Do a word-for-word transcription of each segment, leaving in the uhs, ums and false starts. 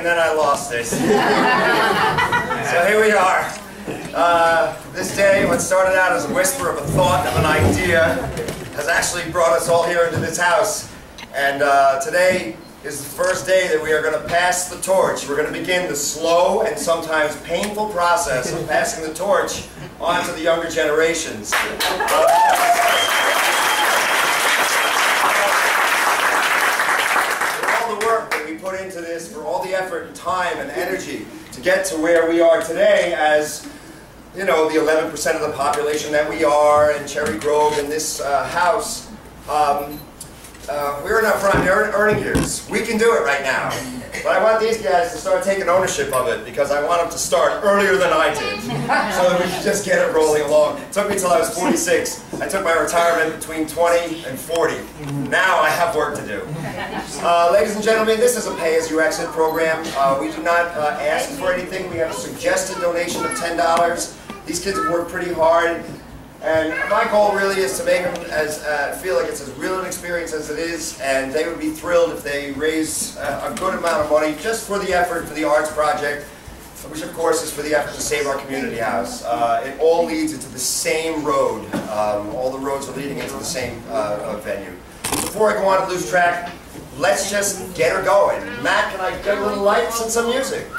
and then I lost it. So here we are. Uh, this day, what started out as a whisper of a thought of an idea has actually brought us all here into this house. And uh, today is the first day that we are going to pass the torch. We're going to begin the slow and sometimes painful process of passing the torch on to the younger generations. Put into this, for all the effort and time and energy to get to where we are today as, you know, the eleven percent of the population that we are in Cherry Grove, in this uh, house. Um, uh, we're in our prime earning years. We can do it right now. But I want these guys to start taking ownership of it, because I want them to start earlier than I did, so that we can just get it rolling along. It took me until I was forty-six. I took my retirement between twenty and forty. Now I have work to do. Uh, ladies and gentlemen, this is a pay-as-you-exit program. Uh, we do not uh, ask for anything. We have a suggested donation of ten dollars. These kids have worked pretty hard, and my goal really is to make them as, uh, feel like it's as real an experience as it is, and they would be thrilled if they raise uh, a good amount of money just for the effort for the arts project, which of course is for the effort to save our community house. Uh, it all leads into the same road. Um, all the roads are leading into the same uh, venue. Before I go on to lose track, let's just get her going. Matt, can I get a little lights and some music? I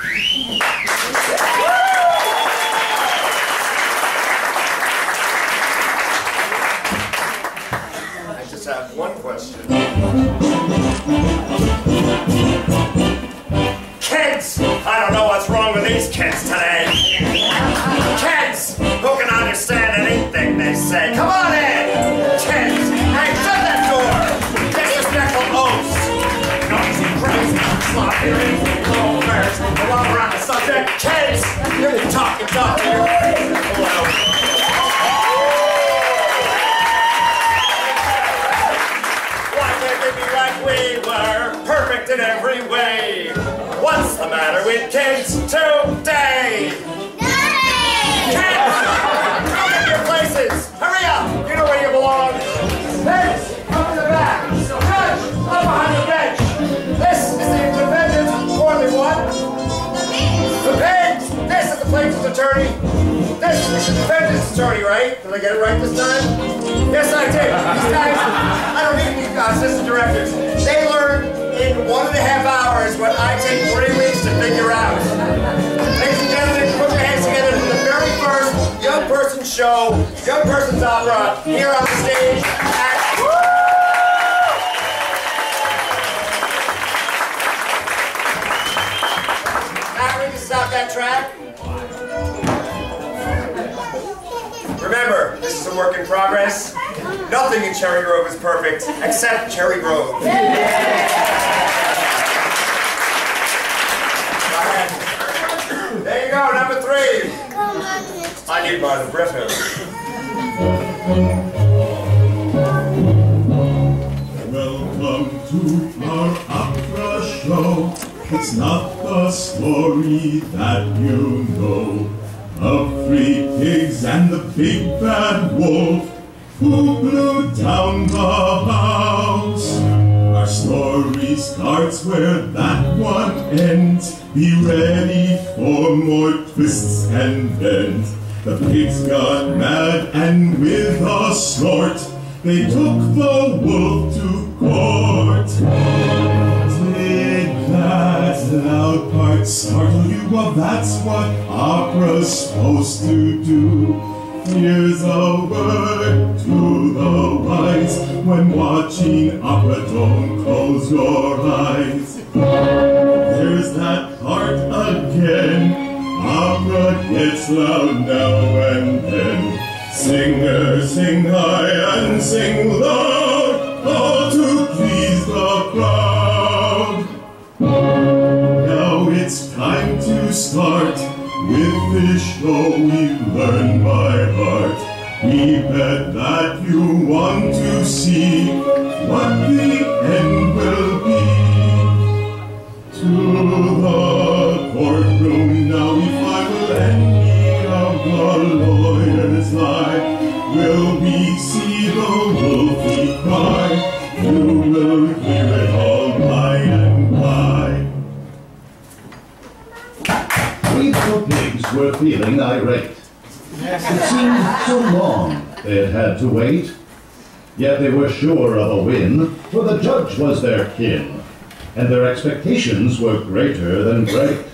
just have one question. Kids! I don't know what's wrong with these kids today. Kids! Who can understand anything they say? Come on in! Kids! Hey, shut that door! Disrespectful oaths! Noisy gross, sloppy reasons, cold verse. And while we're on the subject, kids! You're talking dog to your face. Why can't we be like we were? Perfect in every way. What's the matter with kids today? Nothing! Kids! Come in your places! Hurry up! You know where you belong! Kids! Come in the back! Judge! Up behind the bench! This is the defendant's orderly one. The pigs! This is the plaintiff's attorney. This is the defendant's attorney, right? Did I get it right this time? Yes, I did. These guys, I don't need these uh, assistant directors. They learn in one and a half hours what I take three weeks to figure out. Ladies and gentlemen, put your hands together for the very first young person show, young person's opera, here on the stage at... Now we can stop that track. Remember, this is a work in progress. Nothing in Cherry Grove is perfect, except Cherry Grove. Yeah. There you go, number three. I need my libretto. Welcome to our opera show. It's not the story that you know of three pigs and the big bad wolf who blew down the house. Our story starts where that one ends. Be ready for more twists and bends. The pigs got mad and with a snort they took the wolf to court. Did that loud part startle you? Well, that's what opera's supposed to do. Here's a word to the wise. When watching opera, don't close your eyes. There's that part again. Opera gets loud now and then. Singer, sing high and sing loud, all to please the crowd. Now it's time to start. With this show we learn by heart. We bet that you want to see what the end will be. To the courtroom now, if I will any of the lawyers lie, will we see the wolfy cry? You will hear it all by and by. We little pigs were feeling irate. It seemed so long they had had to wait. Yet they were sure of a win, for the judge was their kin, and their expectations were greater than great.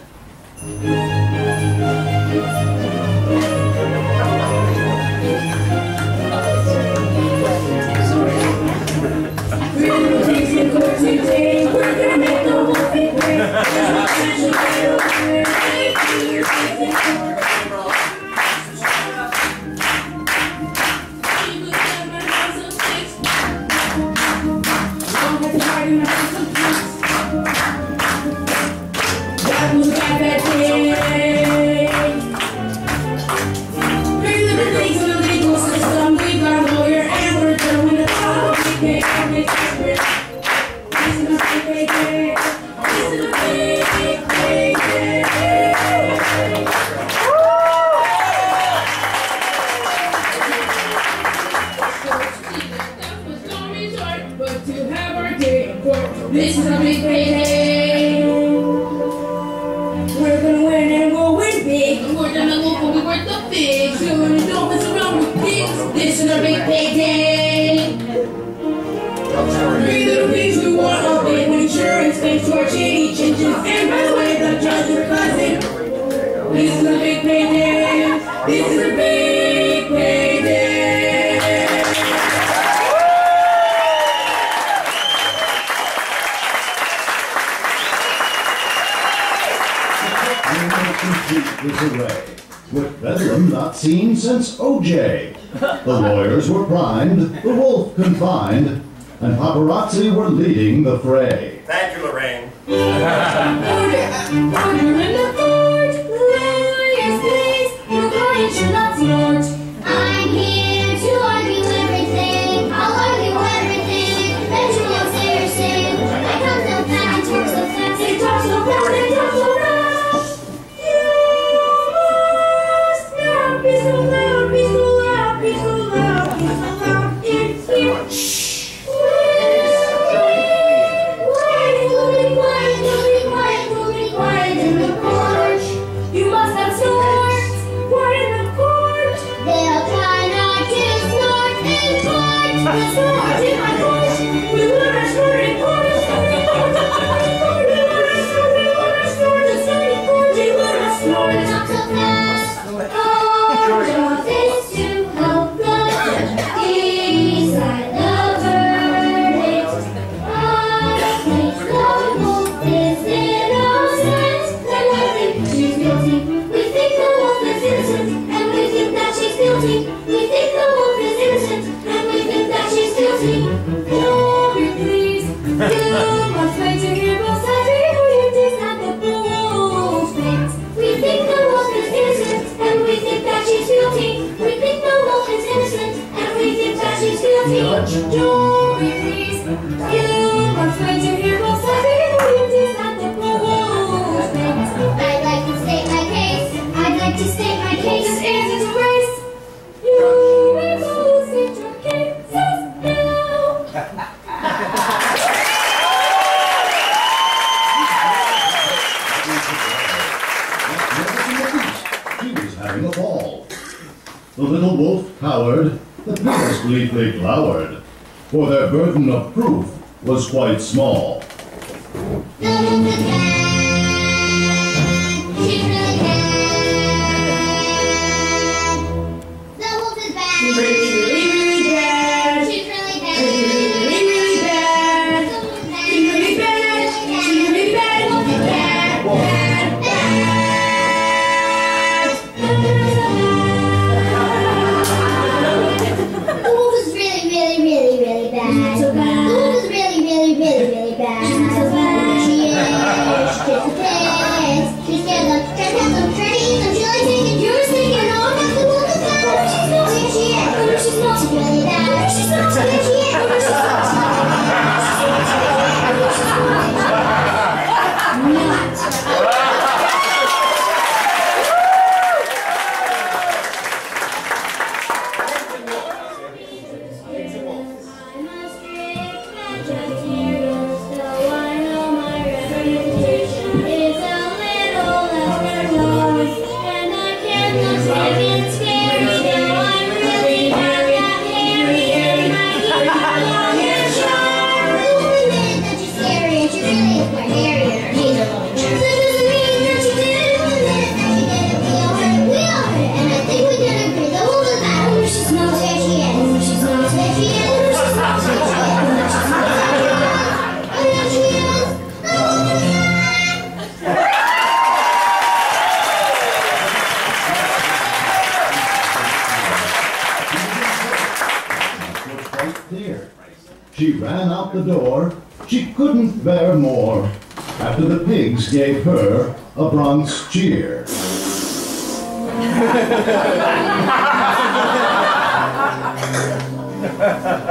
This is a big payday. We're gonna win and we'll win big. We're gonna look but we worth the fix. So we don't mess around with pigs. This is a big payday. Three little pigs, we want a big insurance. Thanks to our shady changes. And by the way, the judge is cousin. This is a big payday. This is a big payday. This array, with bedlam not seen since O J. The lawyers were primed, the wolf confined, and paparazzi were leading the fray. Thank you, Lorraine. Order in the court, lawyers please, your client should not snort. I'm here to argue everything, I'll argue everything, eventually I'll say or sing. I come down back and talk so fast, they talk so fast, they talk so fast. The little wolf cowered, the pigs bleakly glowered, for their burden of proof was quite small. The wolf is bad. She's really bad. The wolf is bad. She's really, really bad. She's really bad. She's really, really bad. The wolf is bad. She's really bad. She's really bad. The wolf is bad. Bad, bad, bad. Bad. So bad. The wolf is really, really, really, really bad. She's so bad. She is. She ran out the door. She couldn't bear more. After the pigs gave her a Bronx cheer. She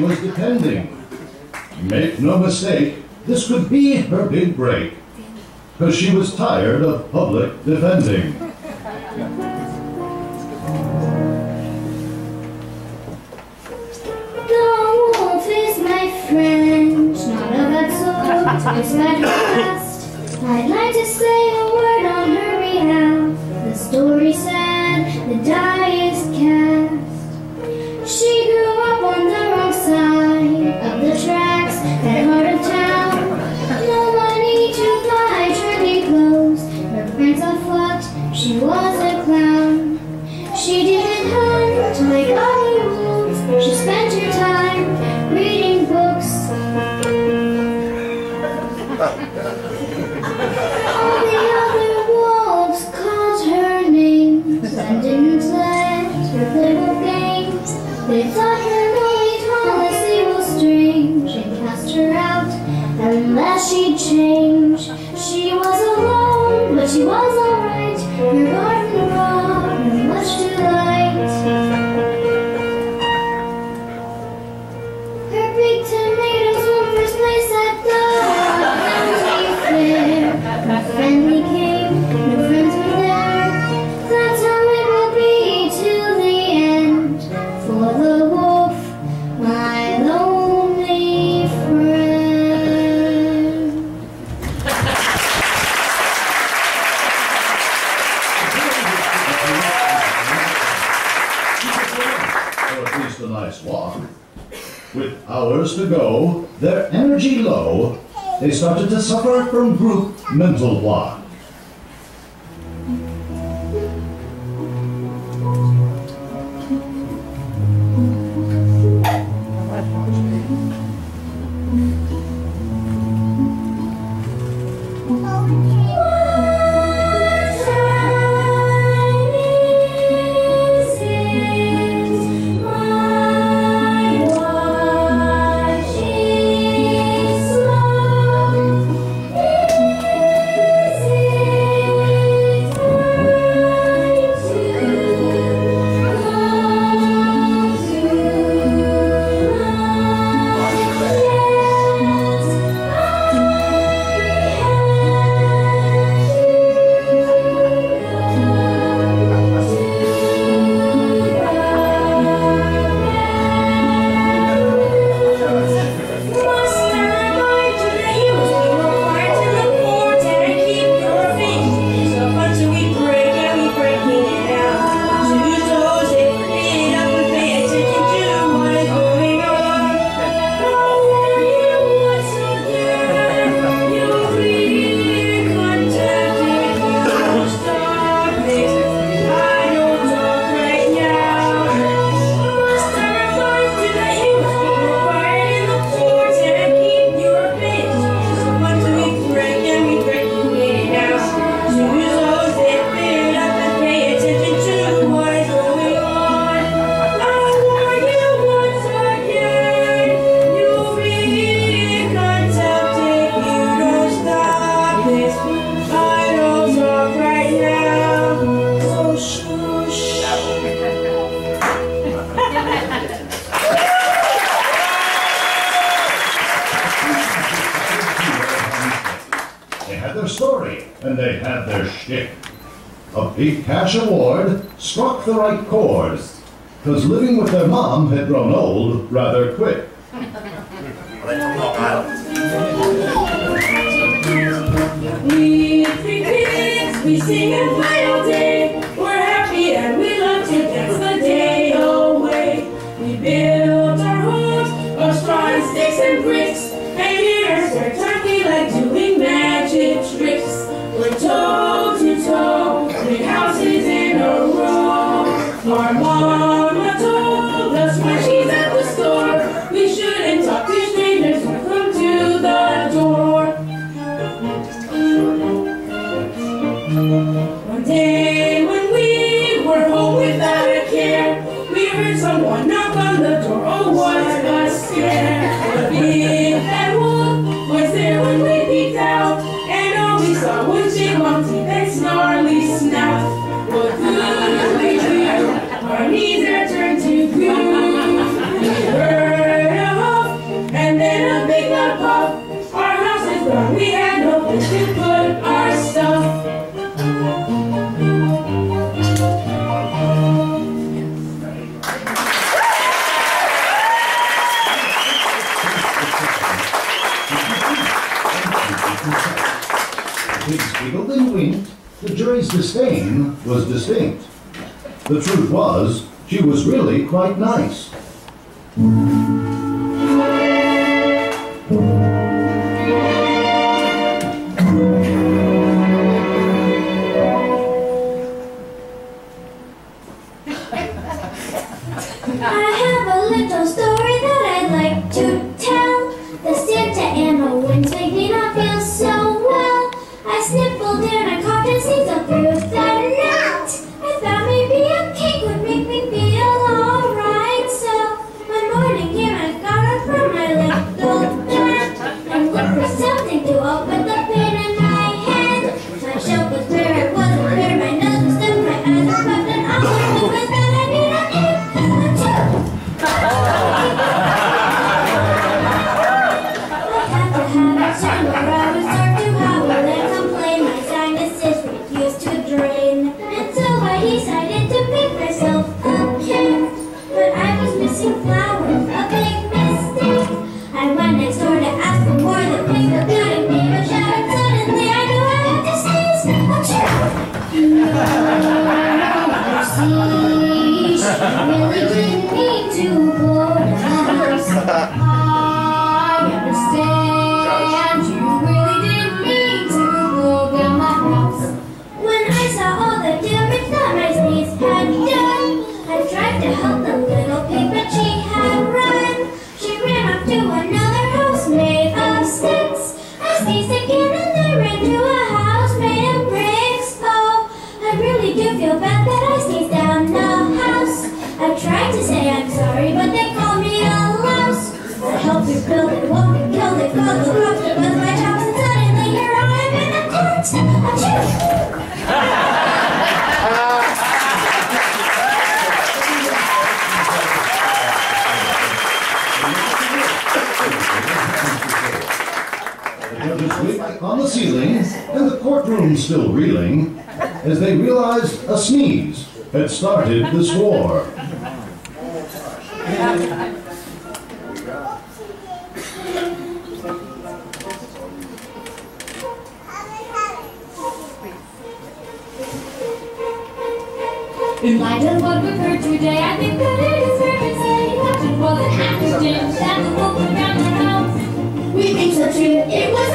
was depending. Make no mistake, this could be her big break, because she was tired of public defending. The wolf is my friend, not of exalt, is my trust. I'd like to say a word on her behalf. The story said, the die is cast. She grew up on the of the tracks that heart of town. No money to buy trendy clothes. Her friends all flocked. She was a clown. She didn't hunt like other wolves. She spent her time reading books. All the other wolves called her names and didn't let her play with games. They thought her her out unless she changed. She was alone, but she was alright. Her garden robbed with much delight. Her big tomatoes won first place at the county fair. Her friend came, her friends were there. That's how it will be till the end for the wolf. My lord. With hours to go, their energy low, they started to suffer from group mental block. Thank you. and they had their shtick. A big cash award struck the right chords, because living with their mom had grown old rather quick. We have three pigs, we sing and play all day. We're happy and we love to dance the day away. We build our homes of straw and sticks and bricks, and here's where turkey like doing magic tricks. We're toe to toe, big houses in a row. Our mama told us when she's at the store, we shouldn't talk to strangers when come to the door. One day when we were home without a care, we heard someone knock on the door. Oh, what a scare! The big bad wolf was there when we peeked out, and all we saw was Big Mom's teeth and snarly snout. What do we do? Our knees are turned to goo. We heard a huff and then a big loud puff. Our house is gone. We had no place to put our stuff. Pigs giggled and winked, the jury's disdain was distinct. The truth was, she was really quite nice. I have a little story that I'd like to tell. The Santa animal winds make me not feel so well. I sniffled and I coughed and sneezed up through the night. I thought maybe a cake would make me feel alright. So one morning here I got up from my little bed and looked for something to open the pain in my head. My shelf was bare, it wasn't clear, my nose was stuffed, my eyes were puffed, and all I knew was that I did not eat the tube. Flowers, a big mistake. I went next door to ask for more. The pig abused me, but shouted suddenly, I knew I had to sneeze. Achoo! You see, she really didn't need to go to house. I understand, you really didn't need to go to my house. When I saw all the damage that my sneeze had done, I tried to help the little pig, but she had run. She ran off to another house made of sticks. I sneezed again and then ran to a house made of bricks. Oh, I really do feel bad that I sneezed down the house. I tried to say I'm sorry, but they called me a louse. I helped her build it, walk it, killed it, called the roof with my chops, and suddenly here I am in a court. Achoo! On the ceiling, and the courtroom still reeling, as they realized a sneeze had started this war. In light of what we've heard today, I think that it is fair to say that it was an act of change that the wolf around the house. We think so too. It was a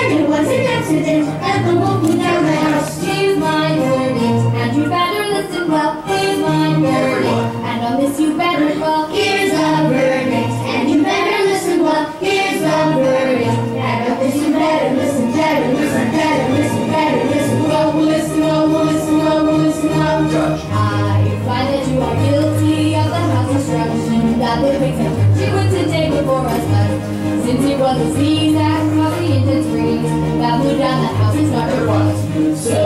and it was an accident that the wolf went down the house. Here's my verdict, and you better listen well. Here's my verdict, and I'll miss you better well. Here's a verdict, and you better listen well. Here's a verdict, and I'll miss you better. Listen, better, listen, better, listen, better, listen. Well, we'll listen, well, we'll listen, well, we'll listen, well. Judge, I find that you are guilty of the house destruction that the victim she went to take before us, but since it was a sneeze that caused the intense that blew down the house is not your fault. So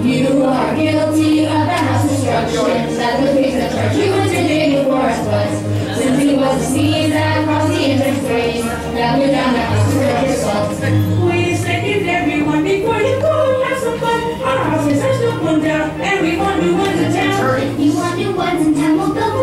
you are guilty of the house destruction that the pigs that charged you with your day before us was. Since it was a sneeze that crossed the entrance phrase, that blew down the house is not your fault. Wait a second, everyone. before you go, have some fun. Our house is such a fun down, and we want new ones in town. You want new ones in town, we'll build